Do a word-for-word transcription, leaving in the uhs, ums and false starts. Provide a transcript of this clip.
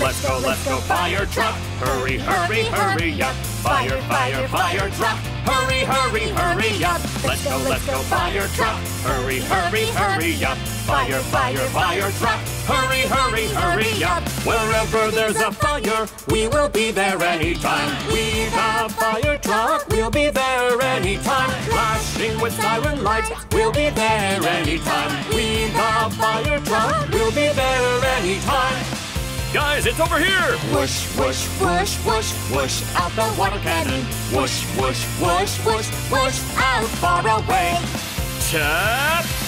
Let's go, let's go, fire truck. Hurry, hurry, hurry up. Fire, fire, fire truck. Hurry, hurry, hurry up. Let's go, let's go, fire truck. Hurry, hurry, hurry up. Fire, fire, fire truck. Hurry, hurry, hurry up. Wherever there's a fire, we will be there anytime. We the fire truck, we'll be there anytime. Flashing with siren lights, we'll be there anytime. We the fire truck, we'll be there anytime. Guys, it's over here! Whoosh, whoosh, whoosh, whoosh, whoosh out the water cannon. Whoosh, whoosh, whoosh, whoosh, whoosh out far away. Tap!